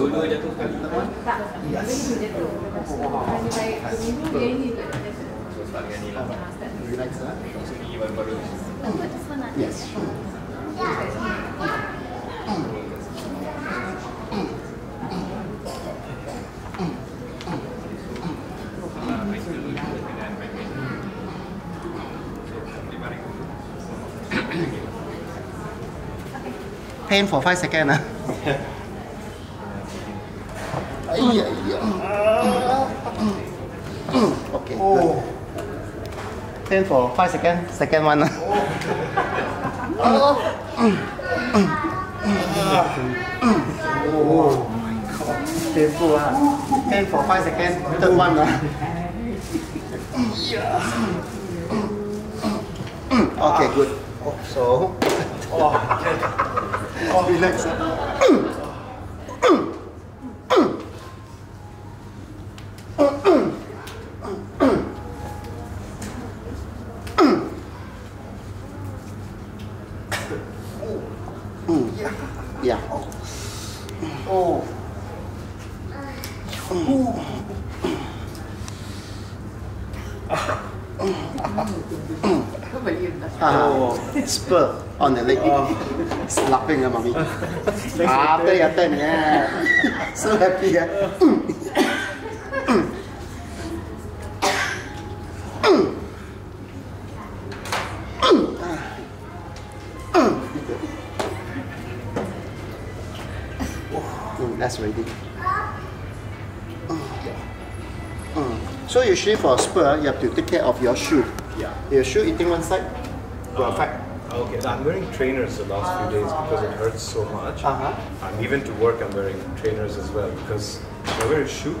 Solo jatuh sekali teman? Tak. Yes. Dia jatuh. Dia baik seminggu dia ini juga jatuh. So start dengan ni lah. Relax lah. Tengok sini baru-baru. Yes. Pain for 5 seconds. Okay. Oh. Pain for 5 seconds. Second one. Oh my god. Painful. Pain for 5 seconds. Third one. Okay, good. So. Oh, relax. Yeah. Oh. I can't believe that. Spur on the leg. Slapping, mommy. After your turn, yeah. So happy, yeah. That's ready. So usually for a spur, you have to take care of your shoe. Yeah. Your shoe eating one side, will affect. Okay, I'm wearing trainers the last few days because it hurts so much. Even to work, I'm wearing trainers as well because if I wear a shoe,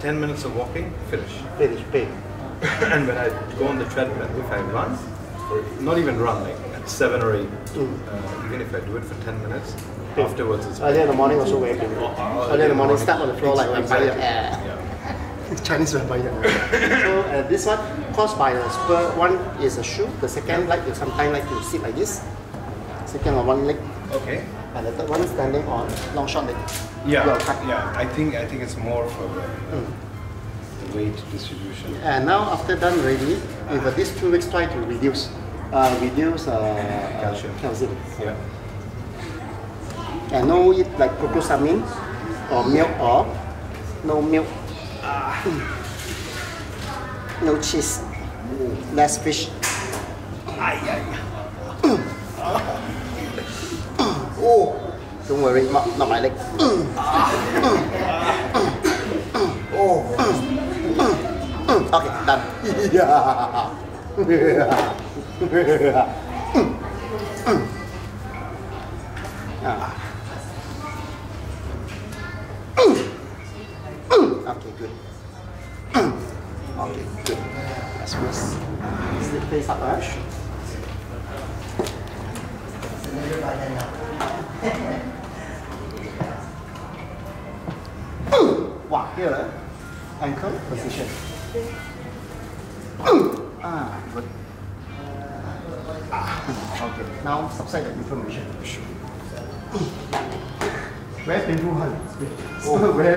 10 minutes of walking, finish. Finish, pain. And when I go on the treadmill, if I run, or not even run, like at 7 or 8, even if I do it for 10 minutes, afterwards it's early in the morning also wear pain. Early in the morning, step on the floor like vampire. Yeah. Chinese vampire. So this one, caused by a spur, one is a shoe, the second leg you sometimes like to sit like this. Second on one leg. Okay. And the third one is standing on long short leg. Yeah. Yeah. I think it's more for the weight distribution. And now after done ready, over these 2 weeks try to reduce calcium. Yeah. And no eat like glucosamine or milk or no milk. No cheese, less fish. Oh, don't worry, not my leg. Oh, okay, done. Okay, good. Okay, good. That's good. Is it face up, Ash? Wow, here, ankle position. Good. Okay, now subside the information. Where's the blue hand?